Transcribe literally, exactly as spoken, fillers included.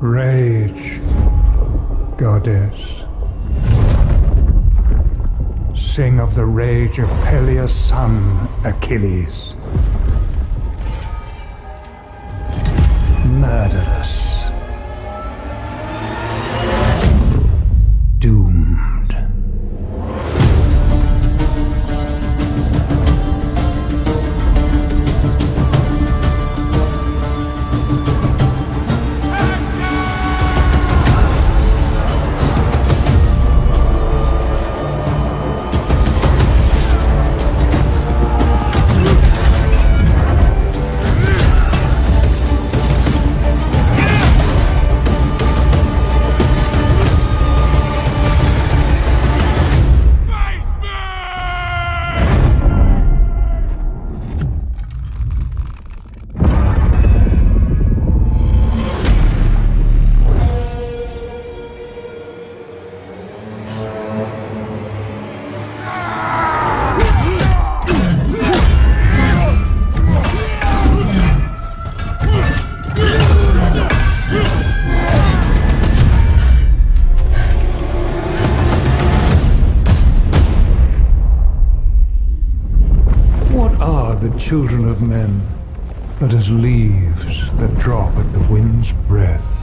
Rage, goddess. Sing of the rage of Peleus' son, Achilles. Murderous. Doomed. Children of men, but as leaves that drop at the wind's breath.